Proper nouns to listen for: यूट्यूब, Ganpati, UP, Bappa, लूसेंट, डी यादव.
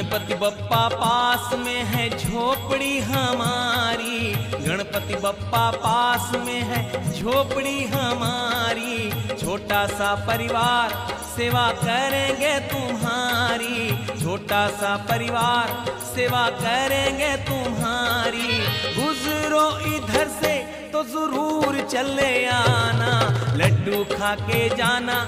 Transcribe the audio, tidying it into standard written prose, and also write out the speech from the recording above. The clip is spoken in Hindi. गणपति बप्पा पास में है झोपड़ी हमारी, गणपति बप्पा पास में है झोपड़ी हमारी। छोटा सा परिवार सेवा करेंगे तुम्हारी, छोटा सा परिवार सेवा करेंगे तुम्हारी। गुजरो इधर से तो जरूर चले आना, लड्डू खा के जाना।